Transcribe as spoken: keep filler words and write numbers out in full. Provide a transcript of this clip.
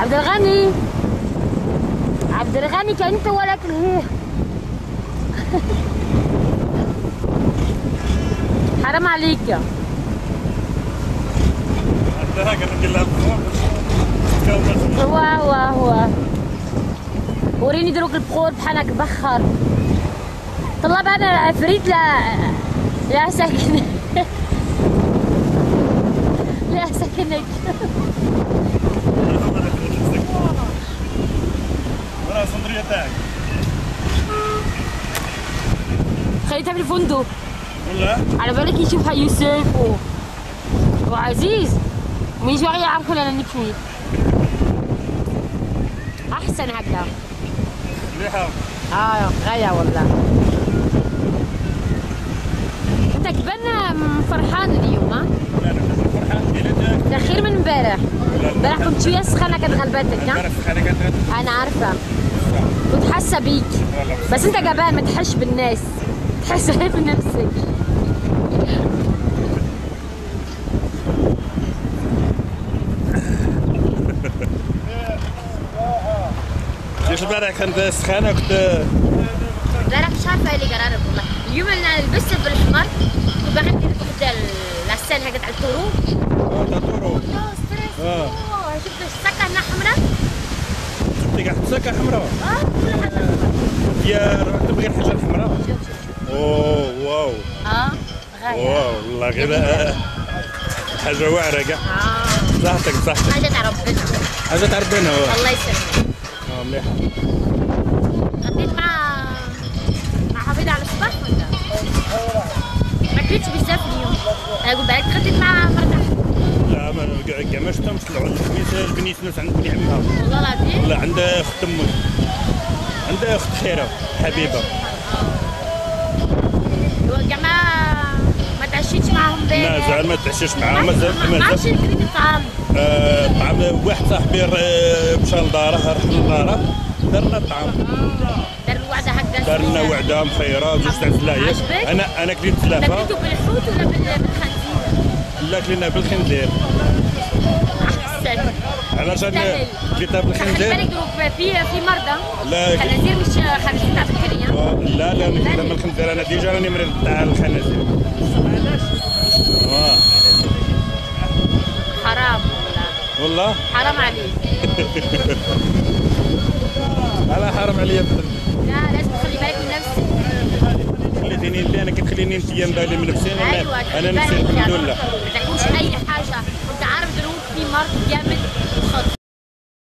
عبد الغني عبد الغني كنت ولا كليه. حرام عليك يا واه واه واه. وريني دروك البخور بحالك بخر. طلاب انا فريد لا لا ساكنه لا ساكنه ورا صندريه تاعك خليتها في الفندق والله على بالك يشوفها يوسف وعزيز ومن شويه يعرفوا لنا نكفي احسن هكذا مليحه اه غايه والله. انت كبنا فرحان اليوم ها؟ لا انا فرحان ده خير من امبارح. امبارح كنت شويه سخانه كانت غلبتك ها؟ سخانه كانت غلبتك انا عارفه كنت حاسه بيك بس انت جبان ما تحش بالناس تحس غير بنفسك. ليش امبارح كانت سخانه كنت امبارح مش عارفه ايه اللي جرالك والله. اليوم انا لبست بالحمر وباغي ندير فوق العسال هكا تاع الطرو اه تاع الطرو لا ستريس اه جبت سكه هنا حمراء جبتي كاع سكه حمراء اه كل حاجه يا رحت بغير حاجه حمراء اوه واو اه غايه واو والله غير حاجه واعره كاع اه صحتك صحتك حاجه تاع ربنا حاجه تاع ربنا الله يسلمك اه مليحه. غديت مع حافظة على الصباح ولا؟ ما كلتش بزاف اليوم، أنا قلت بالك غديت مع فرقة. لا ما كاع ما شفتهمش طلعوا للخميس بنيت ناس عند بني عمها. والله العظيم؟ لا عند أخت أمي. عند أخت خيرة حبيبة. كاع ما ما تعشيتش معاهم بيه؟ لا زعما ما تعشيتش معاهم مازال مازال. ما عرفتش كريت الطعام. الطعام واحد صاحبي مشى لداره رحنا لداره درنا الطعام. درنا وعده مخيره زوج تاع الزلايق انا انا كليت ثلاثه. كليتو بالحوت ولا بالخنزير؟ لا كلينا بالخنزير. احسن على جال كليتها بالخنزير. خلي بالك دروك في في مرضى لا الخنازير مش خنازير تاع بكري. لا لا انا كليتها بالخنزير انا ديجا راني مريض تاع الخنازير. اه حرام والله والله حرام عليك. لا حرام عليا لا لازم تخلي بالك من نفسك. خليتيني انت انا كتخليني انت يا مبالي من نفسي انا ايوا انا نفسي الحمد لله. ما تاكلش اي حاجه وانت عارف دروك في مرض جامد وخطير